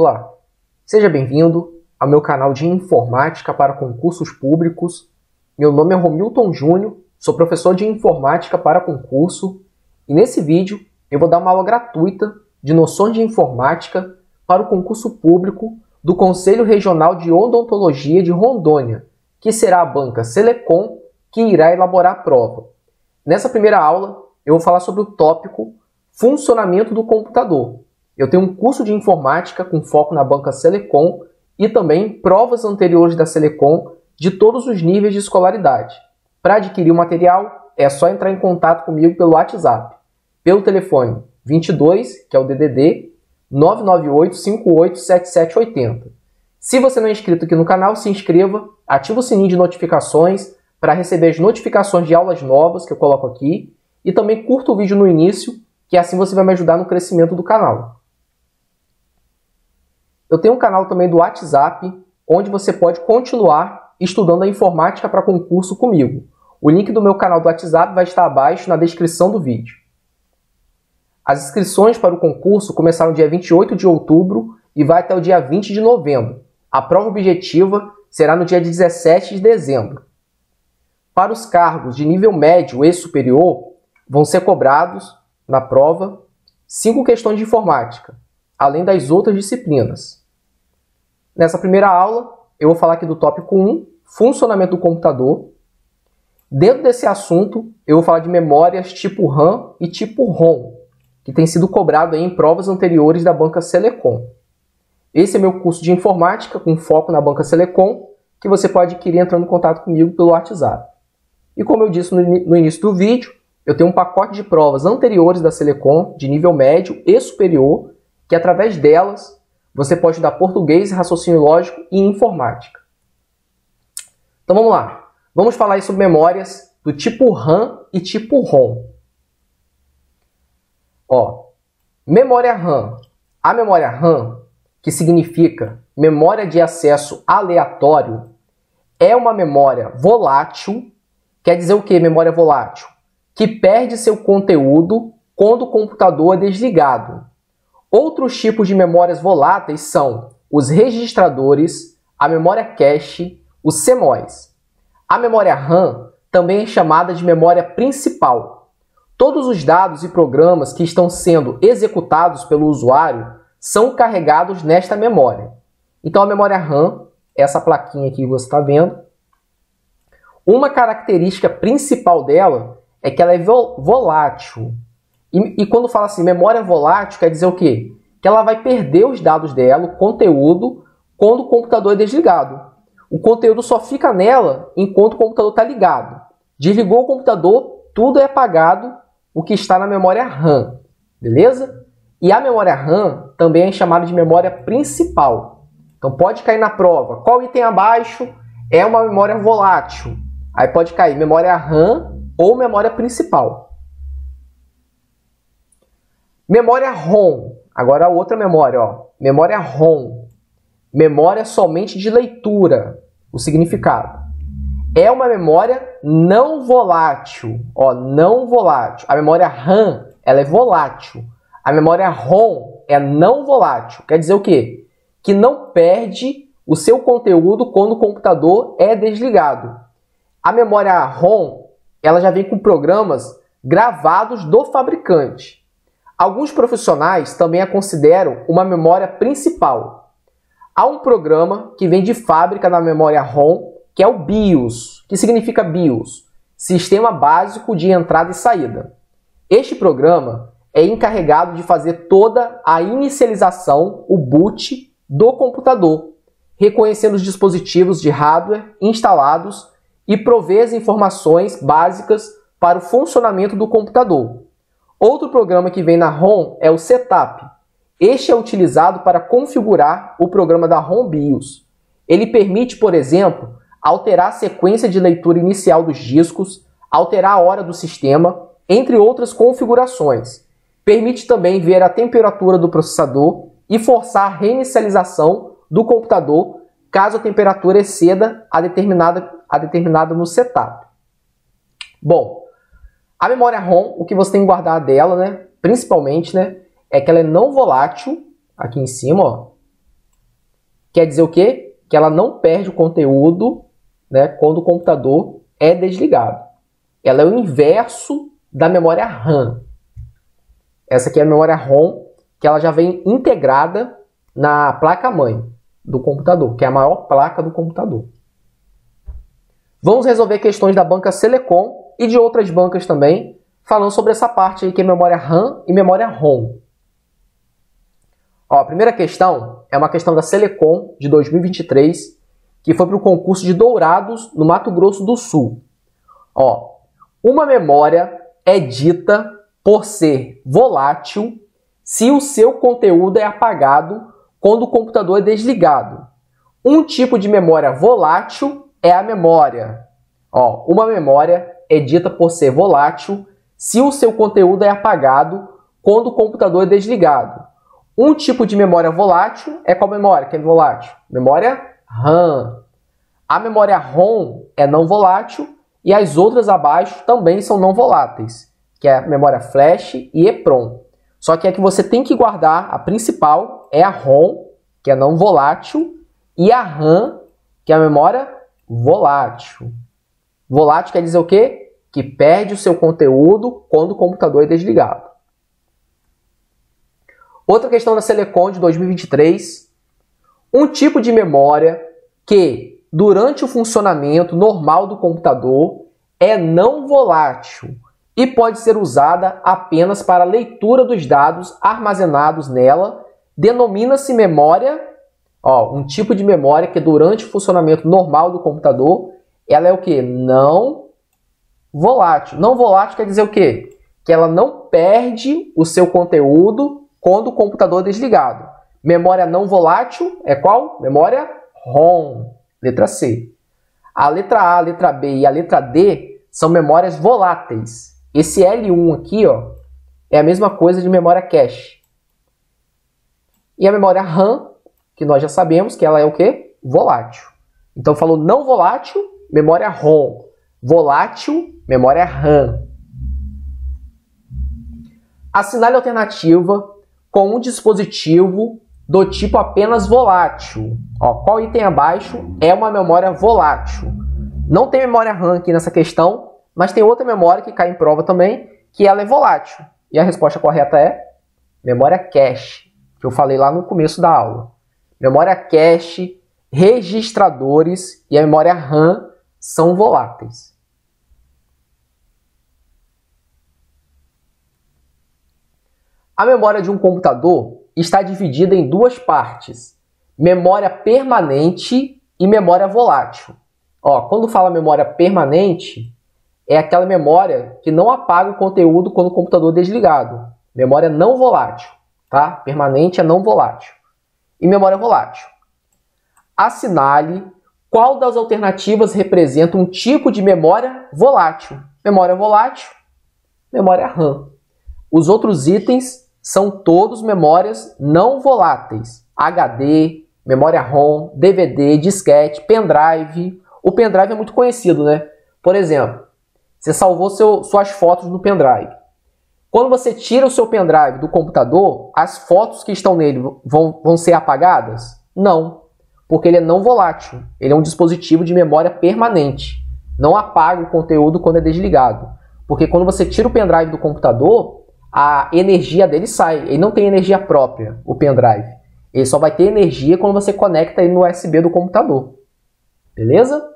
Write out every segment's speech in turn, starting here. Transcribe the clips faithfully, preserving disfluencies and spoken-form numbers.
Olá, seja bem-vindo ao meu canal de Informática para Concursos Públicos. Meu nome é Romilton Júnior, sou professor de Informática para Concurso e nesse vídeo eu vou dar uma aula gratuita de noções de Informática para o concurso público do Conselho Regional de Odontologia de Rondônia, que será a banca SELECON que irá elaborar a prova. Nessa primeira aula eu vou falar sobre o tópico Funcionamento do Computador. Eu tenho um curso de informática com foco na banca SELECON e também provas anteriores da SELECON de todos os níveis de escolaridade. Para adquirir o material, é só entrar em contato comigo pelo WhatsApp, pelo telefone vinte e dois, que é o D D D, nove nove oito, cinco oito sete sete oito zero. Se você não é inscrito aqui no canal, se inscreva, ativa o sininho de notificações para receber as notificações de aulas novas que eu coloco aqui e também curta o vídeo no início, que assim você vai me ajudar no crescimento do canal. Eu tenho um canal também do WhatsApp, onde você pode continuar estudando a informática para concurso comigo. O link do meu canal do WhatsApp vai estar abaixo na descrição do vídeo. As inscrições para o concurso começaram dia vinte e oito de outubro e vai até o dia vinte de novembro. A prova objetiva será no dia dezessete de dezembro. Para os cargos de nível médio e superior, vão ser cobrados, na prova, cinco questões de informática, além das outras disciplinas. Nessa primeira aula, eu vou falar aqui do tópico um, funcionamento do computador. Dentro desse assunto, eu vou falar de memórias tipo RAM e tipo ROM, que tem sido cobrado aí em provas anteriores da banca SELECON. Esse é meu curso de informática, com foco na banca SELECON, que você pode adquirir entrando em contato comigo pelo WhatsApp. E como eu disse no, in- no início do vídeo, eu tenho um pacote de provas anteriores da SELECON, de nível médio e superior, que através delas você pode estudar português, raciocínio lógico e informática. Então vamos lá. Vamos falar aí sobre memórias do tipo RAM e tipo ROM. Ó, memória RAM. A memória RAM, que significa memória de acesso aleatório, é uma memória volátil. Quer dizer o que, memória volátil? Que perde seu conteúdo quando o computador é desligado. Outros tipos de memórias voláteis são os registradores, a memória cache, os C M O Is. A memória RAM também é chamada de memória principal. Todos os dados e programas que estão sendo executados pelo usuário são carregados nesta memória. Então a memória RAM, essa plaquinha aqui que você está vendo, uma característica principal dela é que ela é volátil. E, e quando fala assim, memória volátil, quer dizer o quê? Que ela vai perder os dados dela, o conteúdo, quando o computador é desligado. O conteúdo só fica nela enquanto o computador está ligado. Desligou o computador, tudo é apagado, o que está na memória RAM. Beleza? E a memória RAM também é chamada de memória principal. Então pode cair na prova. Qual item abaixo é uma memória volátil? Aí pode cair memória RAM ou memória principal. Memória ROM. Agora outra memória, ó. Memória ROM. Memória somente de leitura. O significado. É uma memória não volátil. Ó, não volátil. A memória RAM, ela é volátil. A memória ROM é não volátil. Quer dizer o quê? Que não perde o seu conteúdo quando o computador é desligado. A memória ROM, ela já vem com programas gravados do fabricante. Alguns profissionais também a consideram uma memória principal. Há um programa que vem de fábrica na memória ROM, que é o BIOS. Que significa BIOS? Sistema Básico de Entrada e Saída. Este programa é encarregado de fazer toda a inicialização, o boot, do computador, reconhecendo os dispositivos de hardware instalados e prover as informações básicas para o funcionamento do computador. Outro programa que vem na ROM é o Setup. Este é utilizado para configurar o programa da ROM BIOS. Ele permite, por exemplo, alterar a sequência de leitura inicial dos discos, alterar a hora do sistema, entre outras configurações. Permite também ver a temperatura do processador e forçar a reinicialização do computador caso a temperatura exceda a determinada, a determinada no Setup. Bom, a memória ROM, o que você tem que guardar dela, né, principalmente, né, é que ela é não volátil, aqui em cima, ó, Quer dizer o quê? Que ela não perde o conteúdo, né, quando o computador é desligado. Ela é o inverso da memória RAM. Essa aqui é a memória ROM, que ela já vem integrada na placa-mãe do computador, que é a maior placa do computador. Vamos resolver questões da banca Selecon e de outras bancas também, falando sobre essa parte aí que é memória RAM e memória ROM. Ó, a primeira questão é uma questão da Selecon de dois mil e vinte e três, que foi para o concurso de Dourados, no Mato Grosso do Sul. Ó, uma memória é dita por ser volátil se o seu conteúdo é apagado quando o computador é desligado. Um tipo de memória volátil é a memória. Ó, uma memória é dita por ser volátil se o seu conteúdo é apagado quando o computador é desligado. Um tipo de memória volátil é qual memória que é volátil? Memória RAM. A memória ROM é não volátil e as outras abaixo também são não voláteis, que é a memória flash e EPROM. Só que é que você tem que guardar, a principal é a ROM, que é não volátil, e a RAM, que é a memória volátil. Volátil quer dizer o quê? Que perde o seu conteúdo quando o computador é desligado. Outra questão da Selecon de dois mil e vinte e três. Um tipo de memória que, durante o funcionamento normal do computador, é não volátil e pode ser usada apenas para leitura dos dados armazenados nela, denomina-se memória. Ó, um tipo de memória que, durante o funcionamento normal do computador, ela é o quê? Não volátil. Não volátil quer dizer o quê? Que ela não perde o seu conteúdo quando o computador é desligado. Memória não volátil é qual? Memória ROM, letra C. A letra A, a letra B e a letra D são memórias voláteis. Esse L um aqui, ó, é a mesma coisa de memória cache. E a memória RAM, que nós já sabemos que ela é o quê? Volátil. Então falou não volátil, memória ROM. Volátil, memória RAM. Assinale a alternativa com um dispositivo do tipo apenas volátil. Ó, qual item abaixo é uma memória volátil? Não tem memória RAM aqui nessa questão, mas tem outra memória que cai em prova também, que ela é volátil. E a resposta correta é memória cache, que eu falei lá no começo da aula. Memória cache, registradores e a memória RAM são voláteis. A memória de um computador está dividida em duas partes, memória permanente e memória volátil. Ó, quando fala memória permanente, é aquela memória que não apaga o conteúdo quando o computador é desligado. Memória não volátil, tá? Permanente é não volátil. E memória volátil. Assinale qual das alternativas representa um tipo de memória volátil. Memória volátil, memória RAM. Os outros itens são todos memórias não voláteis. H D, memória ROM, D V D, disquete, pendrive. O pendrive é muito conhecido, né? Por exemplo, você salvou seu, suas fotos no pendrive. Quando você tira o seu pendrive do computador, as fotos que estão nele vão, vão ser apagadas? Não, porque ele é não volátil. Ele é um dispositivo de memória permanente. Não apaga o conteúdo quando é desligado. Porque quando você tira o pendrive do computador, a energia dele sai, ele não tem energia própria, o pendrive. Ele só vai ter energia quando você conecta ele no U S B do computador. Beleza?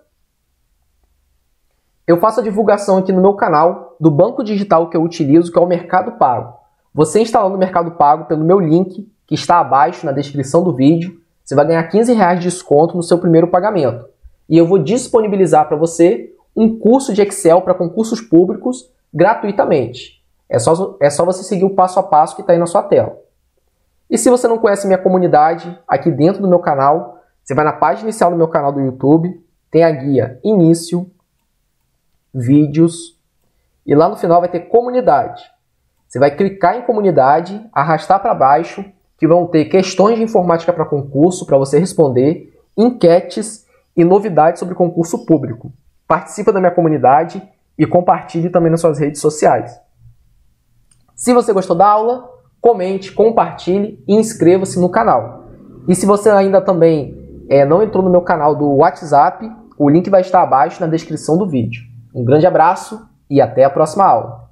Eu faço a divulgação aqui no meu canal do banco digital que eu utilizo, que é o Mercado Pago. Você instalando o Mercado Pago pelo meu link, que está abaixo na descrição do vídeo, você vai ganhar quinze reais de desconto no seu primeiro pagamento. E eu vou disponibilizar para você um curso de Excel para concursos públicos gratuitamente. É só, é só você seguir o passo a passo que está aí na sua tela. E se você não conhece minha comunidade, aqui dentro do meu canal, você vai na página inicial do meu canal do YouTube, tem a guia Início, Vídeos, e lá no final vai ter Comunidade. Você vai clicar em Comunidade, arrastar para baixo, que vão ter questões de informática para concurso, para você responder, enquetes e novidades sobre concurso público. Participa da minha comunidade e compartilhe também nas suas redes sociais. Se você gostou da aula, comente, compartilhe e inscreva-se no canal. E se você ainda também é, não entrou no meu canal do WhatsApp, o link vai estar abaixo na descrição do vídeo. Um grande abraço e até a próxima aula.